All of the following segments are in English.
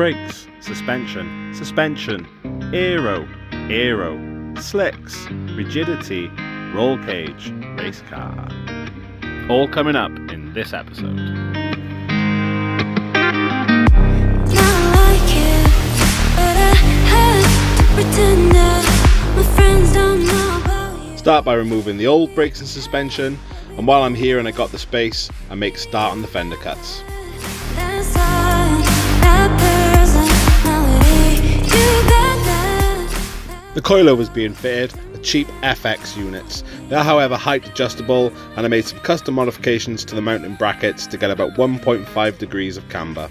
brakes, suspension, suspension, aero, aero, slicks, rigidity, roll cage, race car. All coming up in this episode. Start by removing the old brakes and suspension, and while I'm here and I got the space, I make start on the fender cuts. The coilover was being fitted with cheap FX units. They are however height adjustable, and I made some custom modifications to the mounting brackets to get about 1.5 degrees of camber.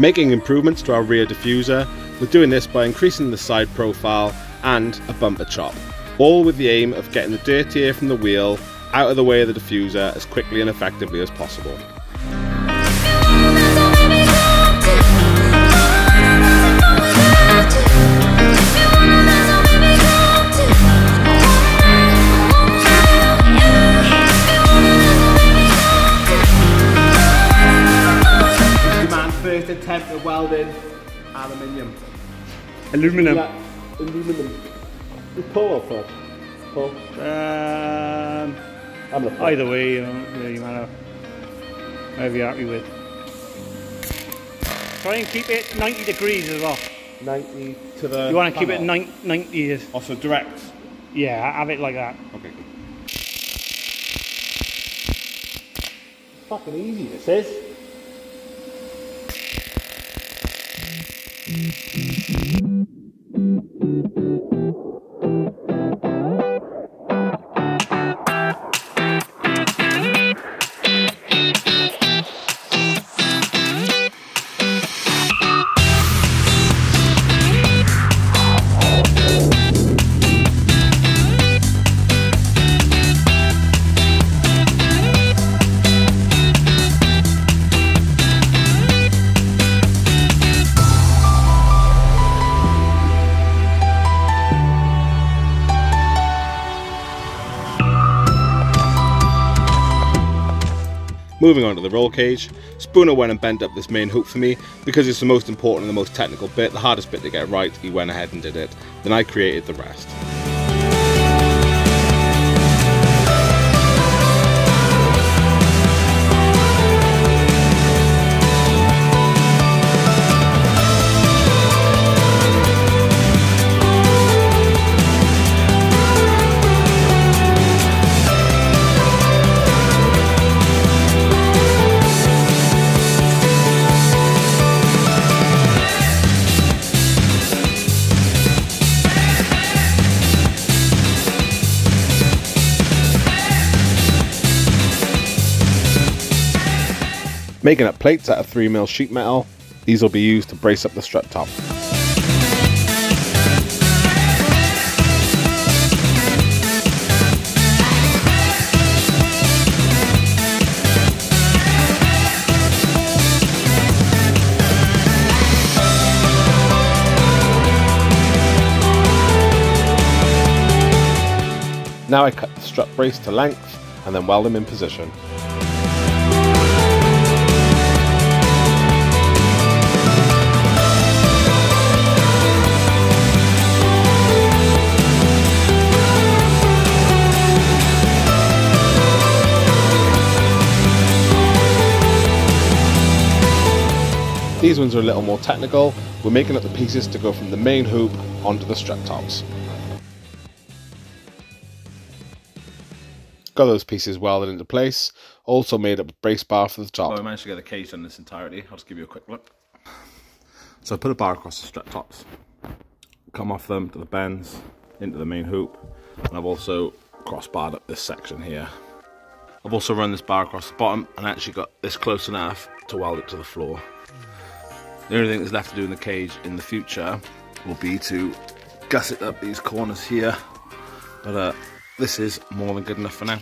Making improvements to our rear diffuser, we're doing this by increasing the side profile and a bumper chop, all with the aim of getting the dirt air from the wheel out of the way of the diffuser as quickly and effectively as possible. Attempt at welding aluminium. Aluminum. Yeah, aluminum. Pull or push? Pull. I'm gonna pull. Either way, it doesn't really matter. Whatever you're happy with. Try and keep it 90 degrees as well. 90 to the. You want to keep it 90. Also direct. Yeah, have it like that. Okay. It's fucking easy. This is. Moving on to the roll cage, Spooner went and bent up this main hoop for me because it's the most important and the most technical bit, the hardest bit to get right. He went ahead and did it, then I created the rest. Making up plates out of 3mm sheet metal, these will be used to brace up the strut top. Now I cut the strut brace to length and then weld them in position. These ones are a little more technical. We're making up the pieces to go from the main hoop onto the strut tops. Got those pieces welded into place. Also made up a brace bar for the top. So I managed to get the cage done in its entirety. I'll just give you a quick look. So I put a bar across the strut tops, come off them to the bends, into the main hoop. And I've also crossbarred up this section here. I've also run this bar across the bottom and actually got this close enough to weld it to the floor. The only thing that's left to do in the cage in the future will be to gusset up these corners here, but this is more than good enough for now.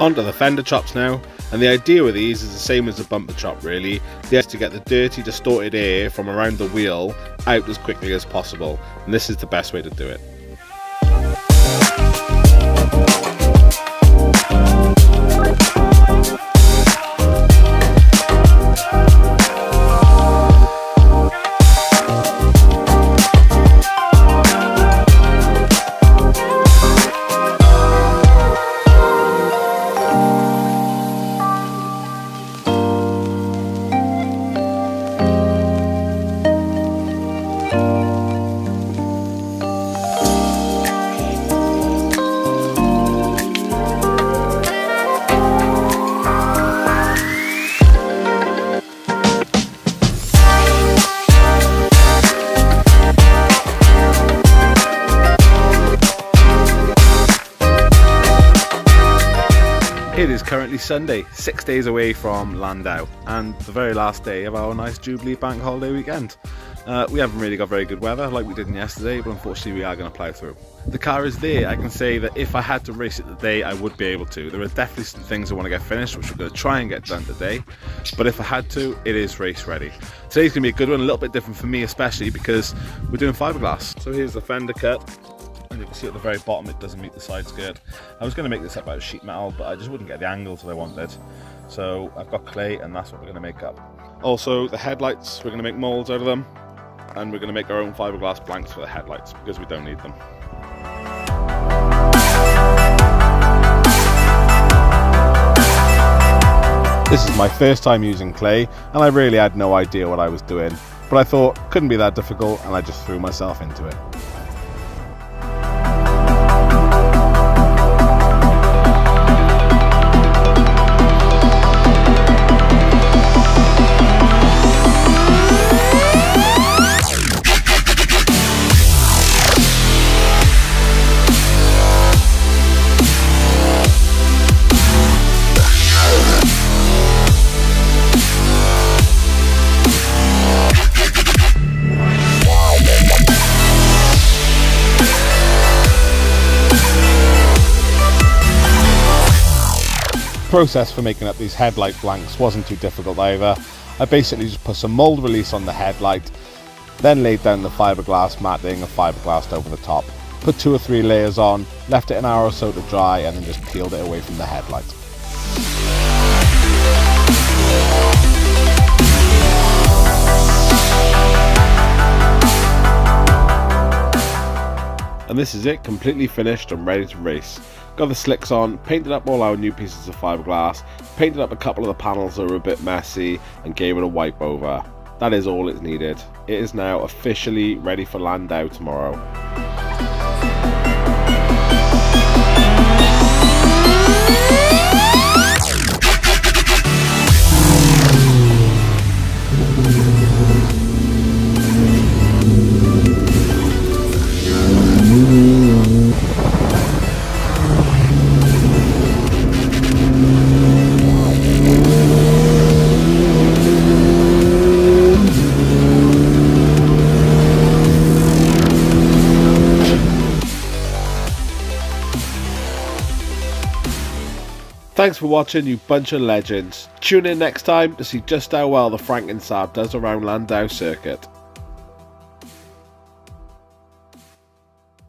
Onto the fender chops now, and the idea with these is the same as a bumper chop really. The idea is to get the dirty, distorted air from around the wheel out as quickly as possible, and this is the best way to do it. It is currently Sunday, 6 days away from Llandow, and the very last day of our nice Jubilee Bank holiday weekend. We haven't really got very good weather like we did yesterday, but unfortunately we are going to plough through. The car is there. I can say that if I had to race it today, I would be able to. There are definitely some things I want to get finished, which we're going to try and get done today, but if I had to, it is race ready. Today's going to be a good one, a little bit different for me especially because we're doing fiberglass. So here's the fender cut. You can see at the very bottom it doesn't meet the side skirt. I was going to make this up out of sheet metal, but I just wouldn't get the angles that I wanted, so I've got clay and that's what we're going to make up. Also the headlights, we're going to make moulds out of them, and we're going to make our own fiberglass blanks for the headlights because we don't need them. This is my first time using clay and I really had no idea what I was doing, but I thought it couldn't be that difficult and I just threw myself into it. The process for making up these headlight blanks wasn't too difficult either. I basically just put some mould release on the headlight, then laid down the fiberglass matting and fiberglassed over the top, put 2 or 3 layers on, left it an hour or so to dry, and then just peeled it away from the headlight. And this is it, completely finished and ready to race. Got the slicks on, painted up all our new pieces of fiberglass, painted up a couple of the panels that were a bit messy and gave it a wipe over. That is all it's needed. It is now officially ready for Llandow tomorrow. Thanks for watching, you bunch of legends. Tune in next time to see just how well the FrankenSaab does around Llandow Circuit.